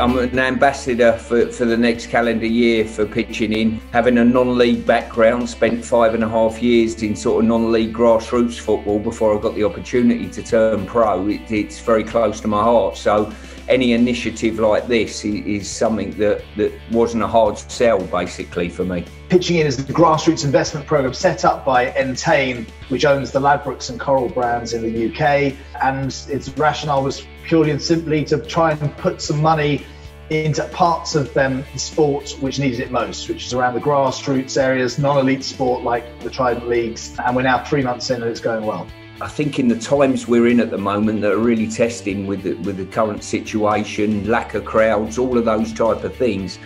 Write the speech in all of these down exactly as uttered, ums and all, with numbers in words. I'm an ambassador for, for the next calendar year for Pitching In. Having a non-league background, spent five and a half years in sort of non-league grassroots football before I got the opportunity to turn pro. It, it's very close to my heart. So any initiative like this is, is something that, that wasn't a hard sell, basically, for me. Pitching In is the grassroots investment programme set up by Entain, which owns the Ladbrokes and Coral brands in the U K, and its rationale was purely and simply to try and put some money into parts of them, the sport which needed it most, which is around the grassroots areas, non-elite sport like the Trident Leagues, and we're now three months in and it's going well. I think in the times we're in at the moment that are really testing with the, with the current situation, lack of crowds, all of those type of things,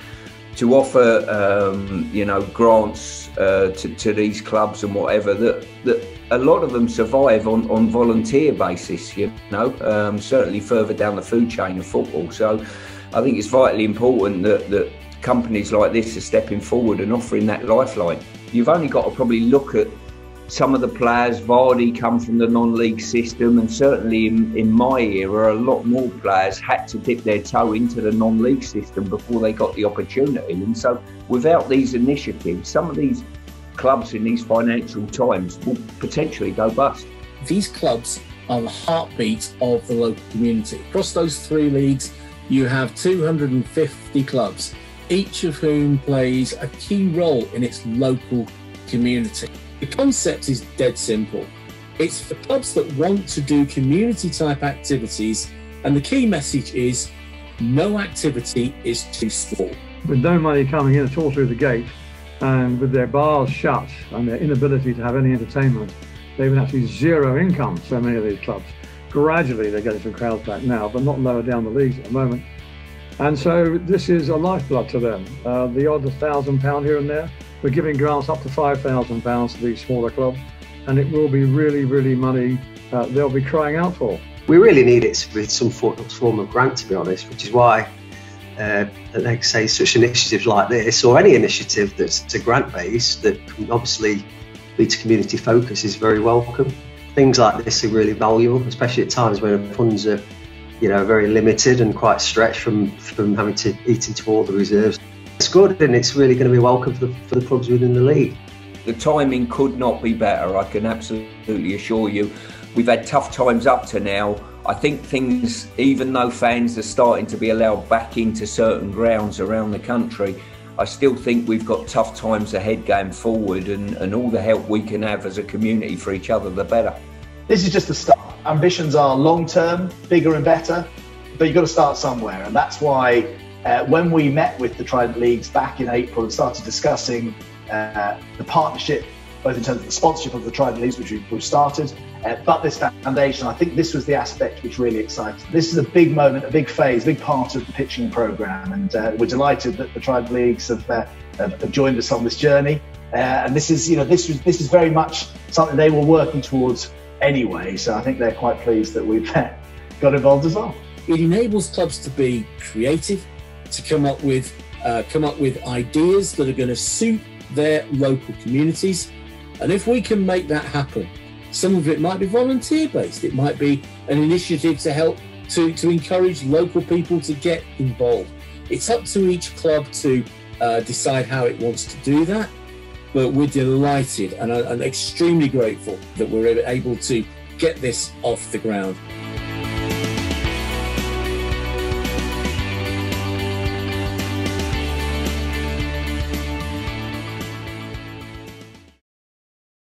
to offer um, you know, grants uh, to, to these clubs and whatever, that, that a lot of them survive on, on volunteer basis, you know, um, certainly further down the food chain of football. So I think it's vitally important that, that companies like this are stepping forward and offering that lifeline. You've only got to probably look at some of the players. Vardy come from the non-league system, and certainly in, in my era, a lot more players had to dip their toe into the non-league system before they got the opportunity. And so without these initiatives, some of these clubs in these financial times will potentially go bust. These clubs are the heartbeat of the local community. Across those three leagues, you have two hundred and fifty clubs, each of whom plays a key role in its local community. The concept is dead simple. It's for clubs that want to do community type activities, and the key message is no activity is too small. With no money coming in at all through the gate, and with their bars shut and their inability to have any entertainment, they've been actually zero income, so many of these clubs. Gradually they're getting some crowds back now, but not lower down the leagues at the moment. And so this is a lifeblood to them. Uh, the odd one thousand pounds here and there. We're giving grants up to five thousand pounds to these smaller clubs, and it will be really, really money uh, they'll be crying out for. We really need it with some form of grant, to be honest, which is why, uh, like I say, such initiatives like this, or any initiative that's a grant-based that can obviously lead to community focus, is very welcome. Things like this are really valuable, especially at times when funds are, you know, very limited and quite stretched from, from having to eat into all the reserves. It's good, and it's really going to be welcome for the, for the clubs within the league. The timing could not be better, I can absolutely assure you. We've had tough times up to now. I think things, even though fans are starting to be allowed back into certain grounds around the country, I still think we've got tough times ahead going forward, and, and all the help we can have as a community for each other, the better. This is just the start. Ambitions are long-term, bigger and better, but you've got to start somewhere, and that's why Uh, when we met with the Trident Leagues back in April and started discussing uh, the partnership, both in terms of the sponsorship of the Trident Leagues, which we've started, uh, but this foundation, I think this was the aspect which really excited. This is a big moment, a big phase, a big part of the pitching programme, and uh, we're delighted that the Trident Leagues have, uh, have joined us on this journey. Uh, and this is, you know, this was, this is very much something they were working towards anyway, so I think they're quite pleased that we've uh, got involved as well. It enables clubs to be creative, to come up with uh, come up with ideas that are going to suit their local communities, and if we can make that happen, some of it might be volunteer based, it might be an initiative to help to to encourage local people to get involved. It's up to each club to uh, decide how it wants to do that, but we're delighted and, and extremely grateful that we're able to get this off the ground.